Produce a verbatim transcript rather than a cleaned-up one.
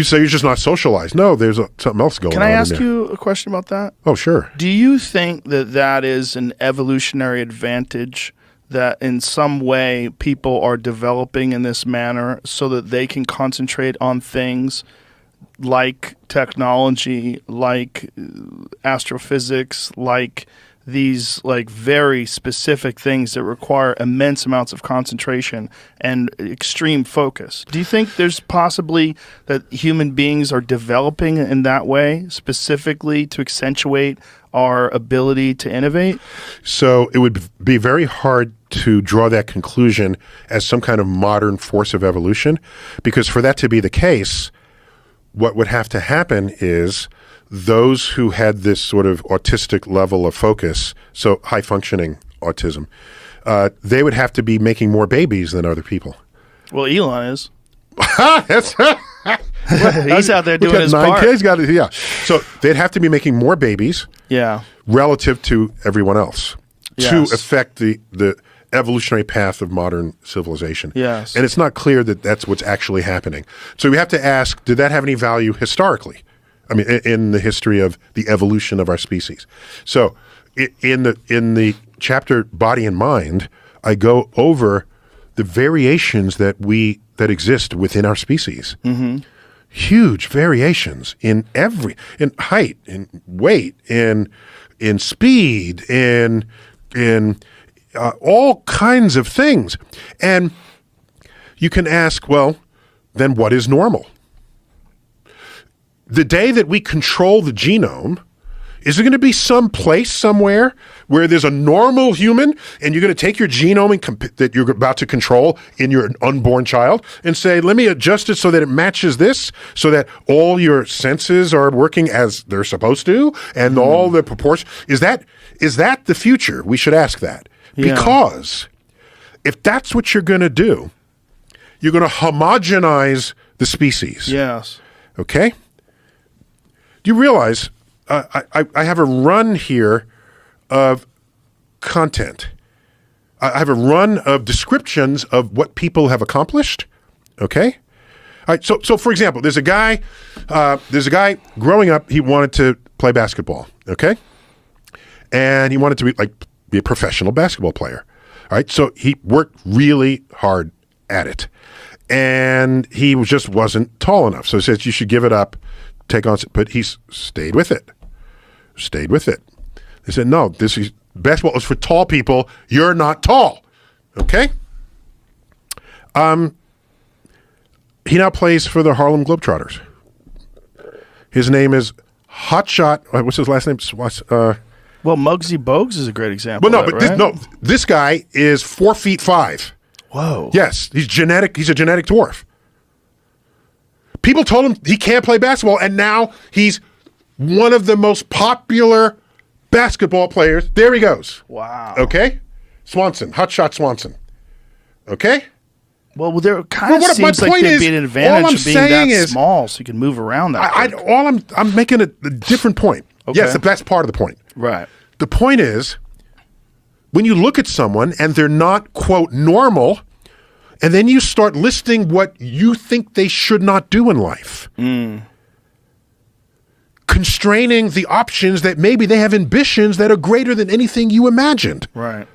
You say you're just not socialized. No, there's a, something else going on. Can I ask you a question about that? Oh, sure. Do you think that that is an evolutionary advantage that in some way people are developing in this manner so that they can concentrate on things like technology, like astrophysics, like these like very specific things that require immense amounts of concentration and extreme focus? Do you think there's possibly that human beings are developing in that way specifically to accentuate our ability to innovate? So it would be very hard to draw that conclusion as some kind of modern force of evolution, because for that to be the case, what would have to happen is those who had this sort of autistic level of focus, so high-functioning autism, uh, they would have to be making more babies than other people. Well, Elon is. That's, He's out there doing his part. He's got it, yeah. So they'd have to be making more babies, yeah, relative to everyone else, yes, to affect the the evolutionary path of modern civilization. Yes. And it's not clear that that's what's actually happening. So we have to ask, did that have any value historically? I mean, in the history of the evolution of our species. So in the, in the chapter Body and Mind, I go over the variations that, we, that exist within our species. Mm-hmm. Huge variations in every, in height, in weight, in, in speed, in, in uh, all kinds of things. And you can ask, well, then what is normal? The day that we control the genome, is there going to be some place somewhere where there's a normal human and you're going to take your genome and comp that you're about to control in your unborn child and say, let me adjust it so that it matches this, so that all your senses are working as they're supposed to and mm. all the proportion? Is that, is that the future? We should ask that. Yeah. Because if that's what you're going to do, you're going to homogenize the species. Yes. Okay? Do you realize uh, I, I have a run here of content. I have a run of descriptions of what people have accomplished, okay? All right, so, so for example, there's a guy, uh, there's a guy growing up, he wanted to play basketball, okay? And he wanted to be, like, be a professional basketball player, all right? So he worked really hard at it. And he just wasn't tall enough. So he says, you should give it up. Take on, but he stayed with it, stayed with it. They said, no, this is, basketball is for tall people. You're not tall, okay? Um, he now plays for the Harlem Globetrotters. His name is Hotshot, what's his last name? Uh, well, Muggsy Bogues is a great example. Well, no, of that, but this, right? no, this guy is four feet five. Whoa. Yes, he's genetic, he's a genetic dwarf. People told him he can't play basketball, and now he's one of the most popular basketball players. There he goes. Wow. Okay? Swanson. Hotshot Swanson. Okay? Well, well there kind well, of seems like there'd be an advantage of being that is, small so you can move around that I, I, All I'm, I'm making a, a different point. Okay. Yes, that's part of the point. Right. The point is, when you look at someone and they're not, quote, normal, and then you start listing what you think they should not do in life. Mm. Constraining the options that maybe they have ambitions that are greater than anything you imagined. Right.